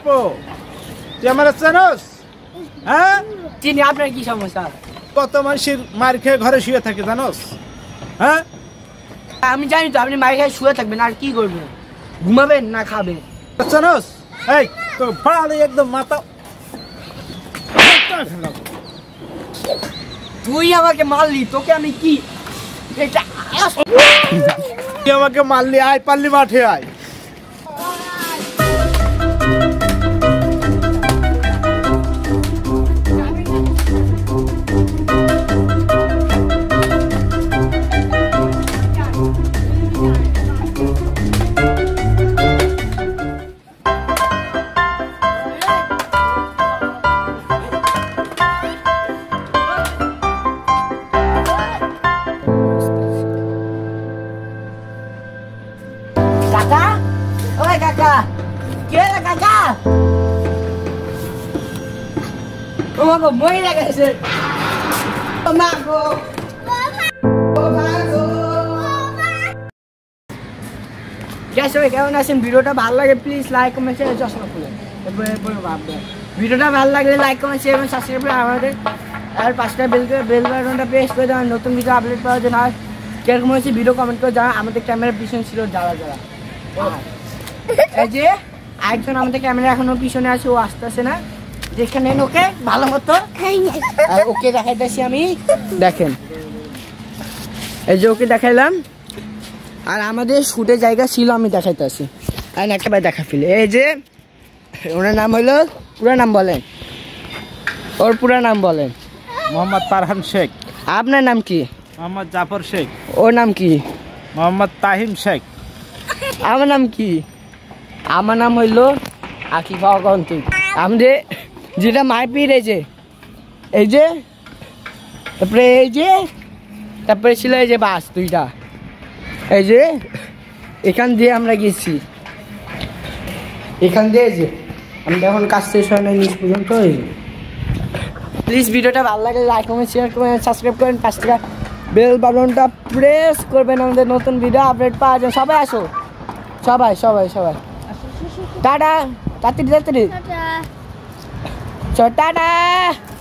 po. Huh? Chini apnar ki samosa? Koto manusher mar kheye ghore shuye thake janos? Huh? Ami jani to apni mar kheye shuye thakben ar ki korben? Ghumaben na khaben? Janos? Hey, to bhalo ekdom mata. তুই আমাকে মারলি তোকে আমি কি এটা তুই আমাকে মারলি আয় পাল্লি মাঠে আয় Guys, if you like this video, please like, comment, share, and subscribe. Video like, comment, share, and subscribe. And pastor bill button to press kar do. Notun video upload pao jana. Share karo video comment karo jana. Amader camera pishon chilo jara jara. Hey, je, ekjon amader camera ekhono pishone ache o astache na. Dekhen nen oke bhalo moto আর ওকে দেখাই দিছি আমি দেখেন এই যে ওকে দেখাইলাম আর আমাদের শুটে জায়গা ছিল আমি দেখাইতাছি আর একটা ভাই দেখা ফেলে এই যে ওনার নাম হলো পুরো নাম বলেন ওর পুরো নাম বলেন মোহাম্মদ ফারহান শেখ আপনার নাম কি মোহাম্মদ জাফর শেখ ওর নাম কি মোহাম্মদ তাহিম শেখ আমার নাম কি আমার নাম হলো আকিফা গন্তি আমাদের যেটা মারপিট হয়েছে এই যে তারপরে এই যে তারপরে ছিল এই যে বাস দুইটা এই যে এখান দিয়ে আমরা গেছি এখান দিয়ে যে আমরা এখন কাজ শেষ হয় না নিজ পর্যন্ত প্লিজ ভিডিওটা ভালো লাগলে লাইক কমেন্ট শেয়ার করবেন সাবস্ক্রাইব করবেন পাঁচটা বেল বাটনটা প্রেস করবেন আমাদের নতুন ভিডিও আপডেট পাওয়া যায় সবাই আসো সবাই সবাই সবাই টাটা টাটা Chota da!